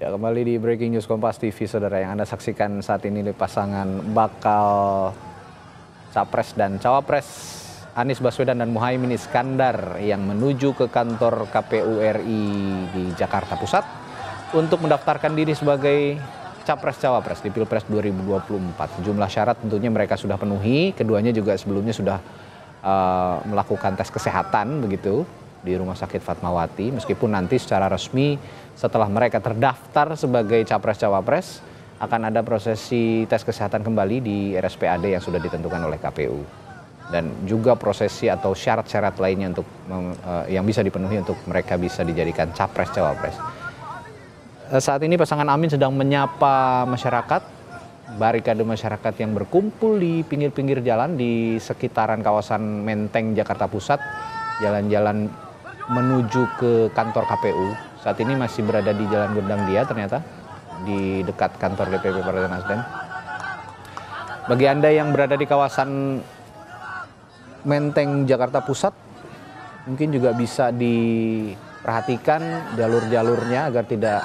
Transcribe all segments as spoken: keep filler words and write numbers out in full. Ya, kembali di Breaking News Kompas T V, saudara, yang Anda saksikan saat ini di pasangan bakal Capres dan Cawapres Anies Baswedan dan Muhaimin Iskandar yang menuju ke kantor K P U R I di Jakarta Pusat untuk mendaftarkan diri sebagai Capres-Cawapres di Pilpres dua ribu dua puluh empat. Sejumlah syarat tentunya mereka sudah penuhi, keduanya juga sebelumnya sudah uh, melakukan tes kesehatan begitu di Rumah Sakit Fatmawati, meskipun nanti secara resmi setelah mereka terdaftar sebagai Capres-Cawapres akan ada prosesi tes kesehatan kembali di R S P A D yang sudah ditentukan oleh K P U, dan juga prosesi atau syarat-syarat lainnya untuk uh, yang bisa dipenuhi untuk mereka bisa dijadikan Capres-Cawapres. Saat ini pasangan Amin sedang menyapa masyarakat. Barikade masyarakat yang berkumpul di pinggir-pinggir jalan di sekitaran kawasan Menteng, Jakarta Pusat, jalan-jalan menuju ke kantor K P U. Saat ini masih berada di Jalan Gondangdia, ternyata di dekat kantor D P P Partai NasDem. Bagi Anda yang berada di kawasan Menteng, Jakarta Pusat, mungkin juga bisa diperhatikan jalur-jalurnya agar tidak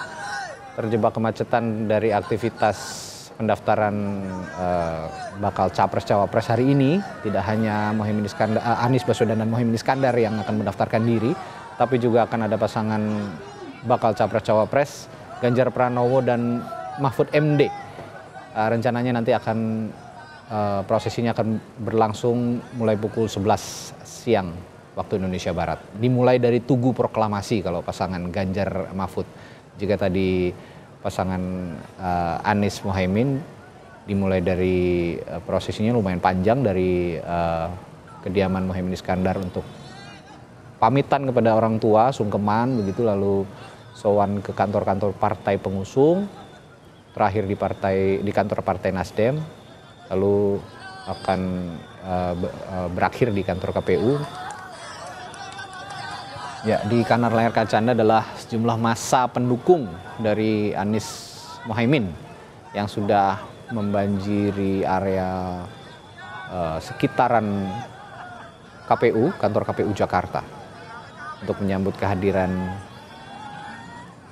terjebak kemacetan dari aktivitas pendaftaran eh, bakal Capres-Cawapres hari ini. Tidak hanya Muhaimin Iskandar, Anies Baswedan dan Muhaimin Iskandar yang akan mendaftarkan diri, tapi juga akan ada pasangan bakal Capres-Cawapres Ganjar Pranowo dan Mahfud M D. Uh, rencananya nanti akan uh, prosesinya akan berlangsung mulai pukul sebelas siang waktu Indonesia Barat. Dimulai dari Tugu Proklamasi kalau pasangan Ganjar Mahfud. Jika tadi pasangan uh, Anies Muhaimin dimulai dari uh, prosesinya lumayan panjang dari uh, kediaman Muhaimin Iskandar untuk pamitan kepada orang tua, sungkeman begitu, lalu sowan ke kantor-kantor partai pengusung, terakhir di partai di kantor Partai NasDem, lalu akan uh, be, uh, berakhir di kantor K P U. Ya, di kanan layar kaca Anda adalah sejumlah massa pendukung dari Anies Muhaimin yang sudah membanjiri area uh, sekitaran K P U, kantor K P U Jakarta, untuk menyambut kehadiran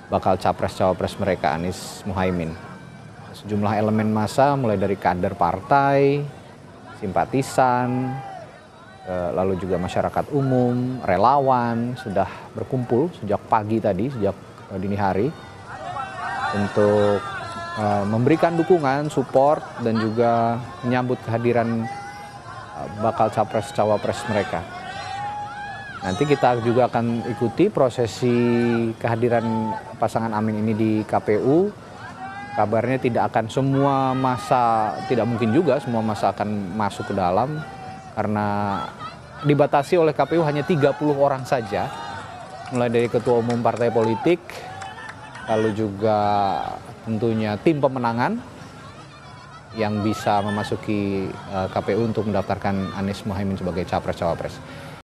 bakal Capres-Cawapres mereka Anies Muhaimin. Sejumlah elemen massa mulai dari kader partai, simpatisan, lalu juga masyarakat umum, relawan sudah berkumpul sejak pagi tadi, sejak dini hari untuk memberikan dukungan, support, dan juga menyambut kehadiran bakal Capres-Cawapres mereka. Nanti kita juga akan ikuti prosesi kehadiran pasangan Amin ini di K P U. Kabarnya tidak akan semua masa, tidak mungkin juga semua masa akan masuk ke dalam, karena dibatasi oleh K P U hanya tiga puluh orang saja. Mulai dari ketua umum partai politik, lalu juga tentunya tim pemenangan yang bisa memasuki K P U untuk mendaftarkan Anies Muhaimin sebagai Capres-Cawapres.